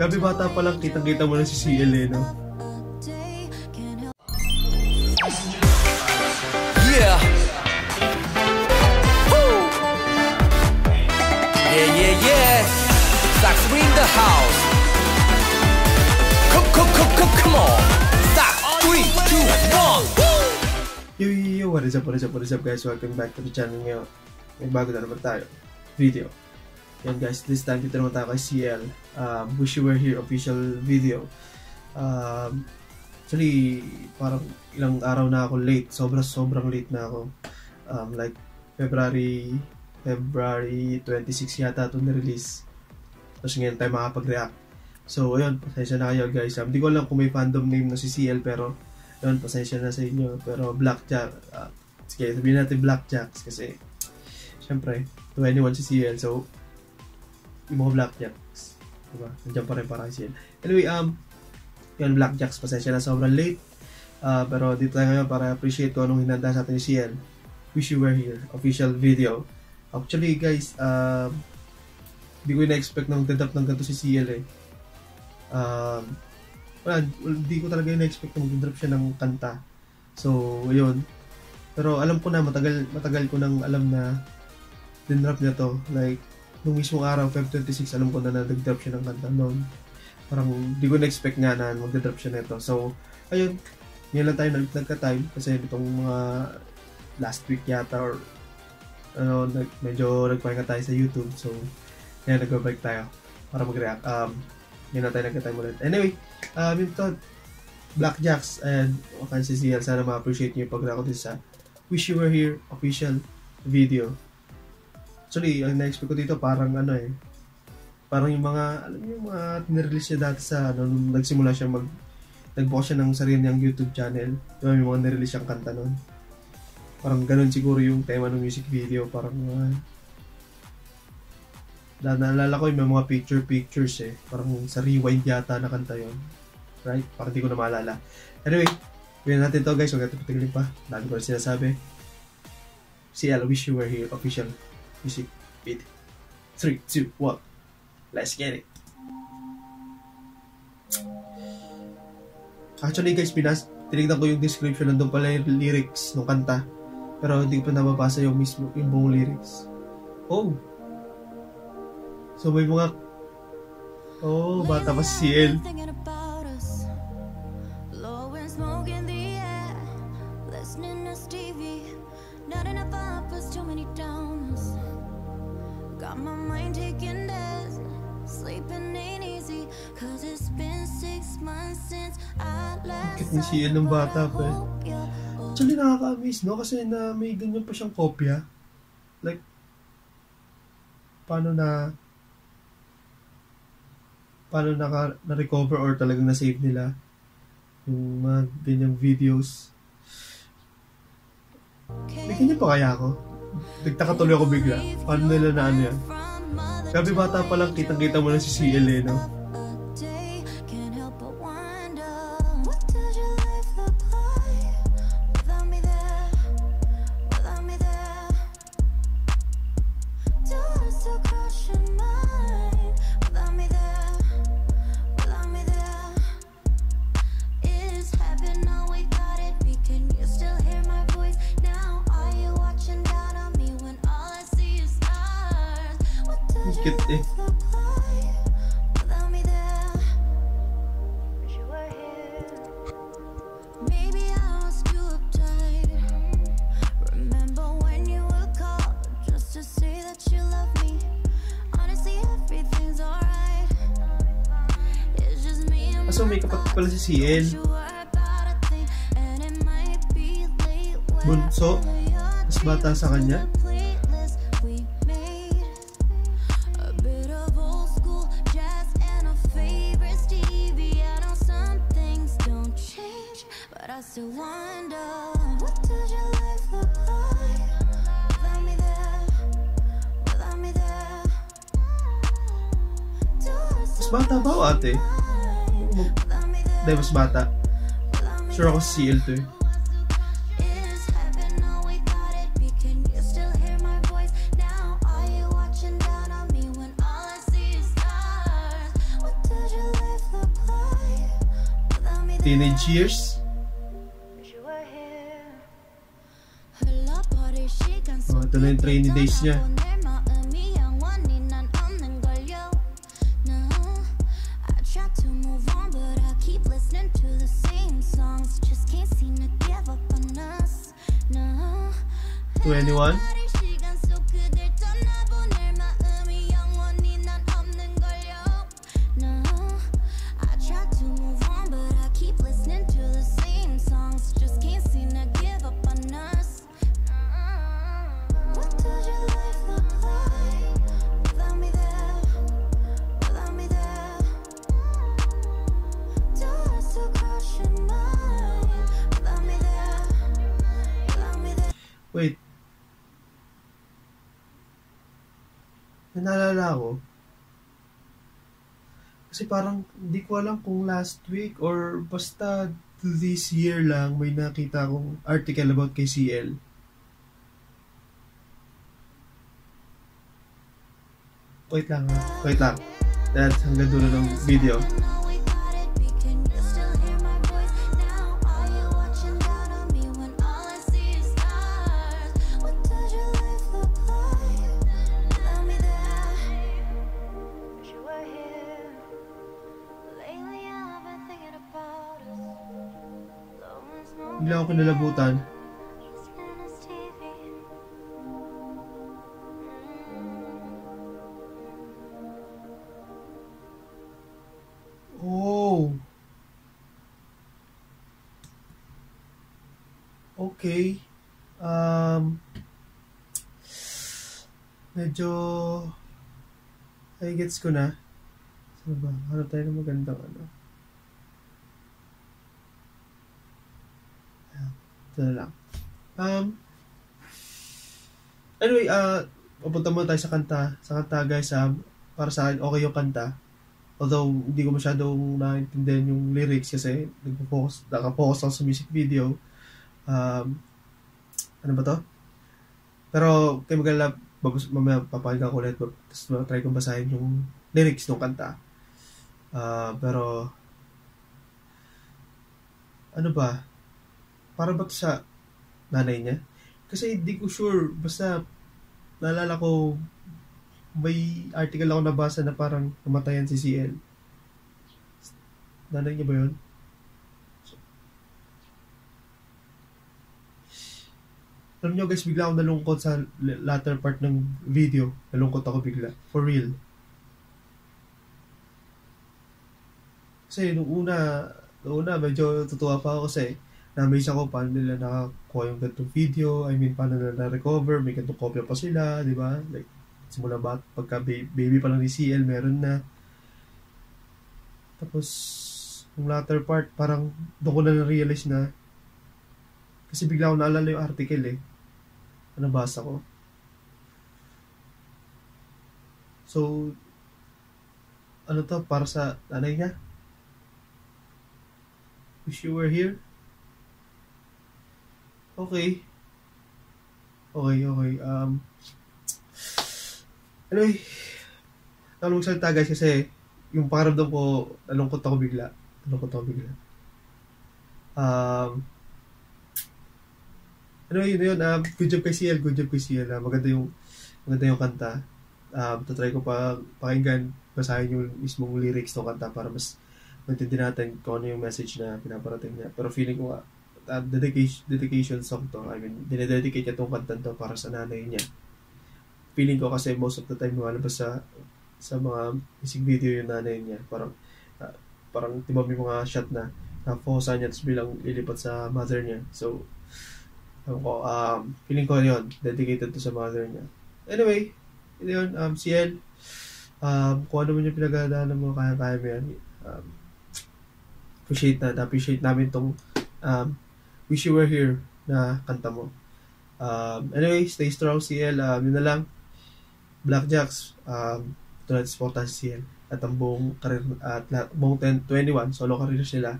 Sabi bata pa lang, kitang-kita mo na si CL eh, no? Yeah! Woo! Yeah, yeah, yeah! Sax in the house! Come, come, come, come, come on! Sax! 3, 2, 1! Yo, yo, yo! What is up guys? Welcome back to the channel ngayon. May bago na naman tayo. Video. Yan guys, this time dito naman tayo kay CL, Wish You Were Here official video. Actually, parang ilang araw na ako late, sobrang late na ako. Like February 26 yata ito na-release. Tapos ngayon tayo makapag-react. So ayun, pasensya na kayo guys. Hindi ko alam kung may fandom name na si CL, pero ayun, pasensya na sa inyo. Pero Blackjacks, sige sabihin natin Blackjacks kasi syempre, to anyone si CL, so yung mga Blackjacks, diba? Nandiyan pa rin para kay CL. Anyway, yun, Blackjacks, pasensya na sobrang late. Pero dito tayo ngayon para appreciate ko anong hinanda sa atin ni CL. Wish You Were Here official video. Actually guys, hindi ko na-expect na magdadrop ng ganito si CL eh. Hindi ko talaga na-expect na magdadrop siya ng kanta. So, yun. Pero alam ko na, matagal ko nang alam na dinrop niya to. Like, nung mismong araw, Feb 26, alam ko na nag-drop siya ng kanta noon. Parang di ko na-expect nga na mag-drop siya nito. So, ayun, ngayon lang tayo nagka-time kasi itong mga last week yata or ano, medyo nagpahinga tayo sa YouTube. So, ngayon nag-break tayo para mag-react. Ngayon lang tayo nagka-time ulit. Anyway, yun to, Blackjacks and okay, si CL, sana ma-appreciate nyo yung pag-react din sa Wish You Were Here official video. Actually, ang na-expect ko dito parang ano eh, parang yung mga, alam niyo, yung mga nirelease niya dati sa, ano, nung nagsimula siya nagbuka siya ng sarili niyang YouTube channel, diba, yung mga nirelease siyang kanta nun. Parang ganun siguro yung tema ng music video, parang mga, naalala ko yung mga pictures eh, parang sa Rewind yata na kanta yun. Right? Parang di ko na maalala. Anyway, gawin natin to guys, huwag natin patigilin pa, dami ko na sinasabi. CL, Wish You Were Here official. Music beat. 3, 2, 1. Let's get it. Actually guys, tinignan ko yung description, nandun pala yung lyrics ng kanta. Pero hindi ko pa nababasa yung mismo yung buong lyrics. Oh! So may mga... Oh, bata pa si CL. Listening to Stevie, not enough uppers, too many downs. Got my mind taking this, sleeping ain't easy, cause it's been 6 months since I last saw you. Ang bata pa eh. Actually nakaka-amaze, no? Kasi na may ganyan pa siyang kopya. Like, paano na-recover or talagang na-save nila yung mga ganyang videos. May ganyan pa kaya ako? Nagtaka tuloy ako bigla. Paano nila na ano yan? Sabi bata pa lang, kitang-kita mo na si CL eh, no? Cute eh. So may kapatid pala si CL. Bunso, mas bata sa kanya. Bata ba o ate? Dahil mas bata. Sure ako si CL to eh. teenage years. Oh, ito na yung training days niya. Anyone? Wait. Naalala ko. Kasi parang hindi ko alam kung last week or basta this year lang may nakita akong article about kay CL. Wait lang ha. Wait lang. That's hanggang dulo ng video. Hindi ako nalabutan. Oh. Okay. Medyo I gets ko na. Saan ba? Hanap tayo ng magandang ano. Anyway, papunta muna tayo sa kanta. Sa kanta, guys, para sa akin, okay yung kanta. Although, hindi ko masyadong naintindihan yung lyrics kasi naka-focus ako sa music video. Ano ba to? Pero, kayo mag-alala, mamaya papakinggan ko ulit. Tapos, try kong basahin yung lyrics ng kanta. Pero, ano ba? Para ba sa nanay niya? Kasi hindi ko sure, basta naalala ko may article ako nabasa na parang namatayan si CL. Nanay niya ba yun? Alam niyo guys, bigla ako nalungkot sa latter part ng video. Nalungkot ako bigla. For real. Kasi nung una medyo tutuwa pa ako kasi na-amaze ako paano nila nakakuha yung ganitong video, I mean, paano nila na-recover, may ganitong kopya pa sila, di ba? Like, simula ba, pagka baby pa lang ni CL, meron na. Tapos, yung latter part, parang doon ko na na-realize na, kasi bigla ako naalala yung article eh, na nabasa ko. So, ano to, para sa nanay niya? Wish you were here? Okay. Anyway, nakalong magsalita guys kasi yung pakaramdam ko, nalungkot ako bigla. Anyway, yun, good job kay CL. Maganda yung kanta. Tatry ko pa pakinggan, basahin yung mismong lyrics ng kanta para mas maintindihan natin kung ano yung message na pinaparating niya. Pero feeling ko dedication song to. I mean, dinededicate niya itong kanta to para sa nanay niya. Feeling ko kasi most of the time lumalabas sa mga music video yung nanay niya. Parang tiba may mga shot na naposa niya tapos bilang lilipat sa mother niya. So, feeling ko yun, dedicated to sa mother niya. Anyway, yun, CL, kung ano man yung pinagdadaanan mo, kaya-kaya mo yan. Appreciate namin itong Wish You Were Here na kanta mo. Anyway, stay strong CL. Yun na lang, Blackjacks, tulad sa supportan si CL at ang buong career at buong 21 solo career nila.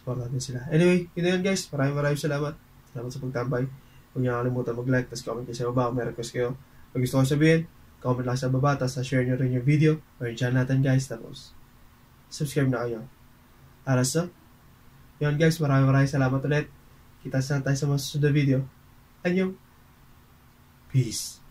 Supportan din sila. Anyway, yun na yun guys, maraming salamat. Salamat sa pagtambay. Huwag niyo kalimutan mag-like, tapos comment kayo sa baba kung may request kayo. Pag gusto ko sabihin, comment lang sa baba, tapos share niyo rin yung video or yung channel natin guys, tapos subscribe na kayo. Alas na, Yun guys, maraming salamat ulit. Kita sana tayo sa mga susunod na video. Annyeong. Peace.